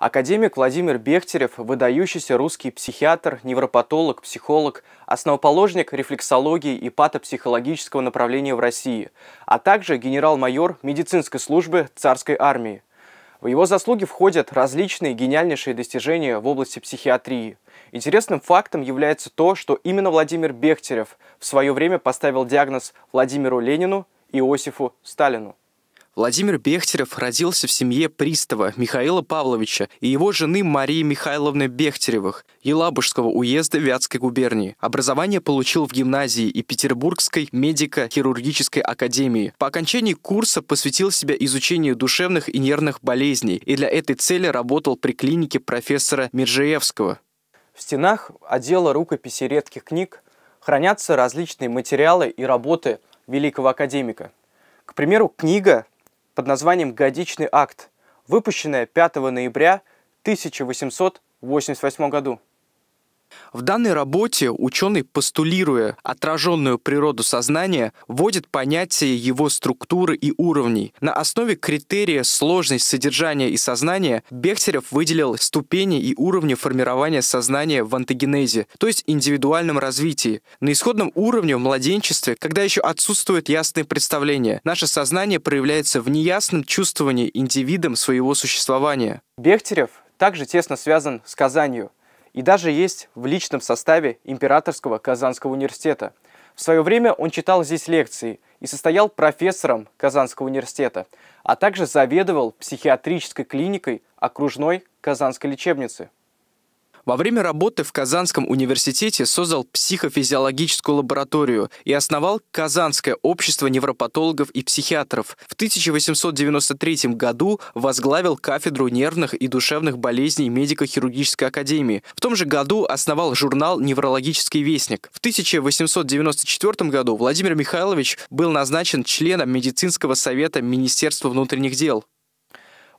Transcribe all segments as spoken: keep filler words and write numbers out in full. Академик Владимир Бехтерев – выдающийся русский психиатр, невропатолог, психолог, основоположник рефлексологии и патопсихологического направления в России, а также генерал-майор медицинской службы царской армии. В его заслуги входят различные гениальнейшие достижения в области психиатрии. Интересным фактом является то, что именно Владимир Бехтерев в свое время поставил диагноз Владимиру Ленину и Иосифу Сталину. Владимир Бехтерев родился в семье пристава Михаила Павловича и его жены Марии Михайловны Бехтеревых Елабужского уезда Вятской губернии. Образование получил в гимназии и Петербургской медико-хирургической академии. По окончании курса посвятил себя изучению душевных и нервных болезней и для этой цели работал при клинике профессора Миржеевского. В стенах отдела рукописи редких книг хранятся различные материалы и работы великого академика. К примеру, книга под названием «Годичный акт», выпущенная пятого ноября тысяча восемьсот восемьдесят восьмого году. В данной работе ученый, постулируя отраженную природу сознания, вводит понятие его структуры и уровней. На основе критерия сложность содержания и сознания Бехтерев выделил ступени и уровни формирования сознания в онтогенезе, то есть индивидуальном развитии. На исходном уровне в младенчестве, когда еще отсутствуют ясные представления, наше сознание проявляется в неясном чувствовании индивидом своего существования. Бехтерев также тесно связан с Казанью. И даже есть в личном составе Императорского Казанского университета. В свое время он читал здесь лекции и состоял профессором Казанского университета, а также заведовал психиатрической клиникой окружной Казанской лечебницы. Во время работы в Казанском университете создал психофизиологическую лабораторию и основал Казанское общество невропатологов и психиатров. В тысяча восемьсот девяносто третьем году возглавил кафедру нервных и душевных болезней медико-хирургической академии. В том же году основал журнал «Неврологический вестник». В тысяча восемьсот девяносто четвёртом году Владимир Михайлович был назначен членом Медицинского совета Министерства внутренних дел.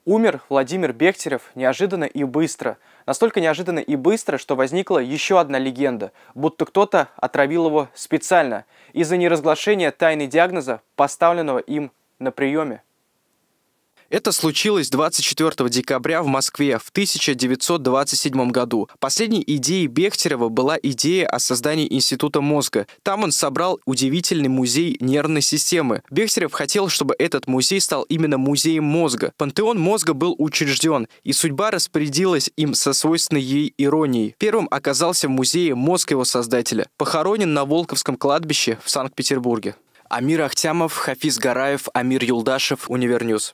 Умер Владимир Бехтерев неожиданно и быстро. Настолько неожиданно и быстро, что возникла еще одна легенда, будто кто-то отравил его специально из-за неразглашения тайны диагноза, поставленного им на приеме. Это случилось двадцать четвёртого декабря в Москве в тысяча девятьсот двадцать седьмом году. Последней идеей Бехтерева была идея о создании института мозга. Там он собрал удивительный музей нервной системы. Бехтерев хотел, чтобы этот музей стал именно музеем мозга. Пантеон мозга был учрежден, и судьба распорядилась им со свойственной ей иронией. Первым оказался в музее мозг его создателя, похоронен на Волковском кладбище в Санкт-Петербурге. Амир Ахтямов, Хафиз Гараев, Амир Юлдашев, Универньюз.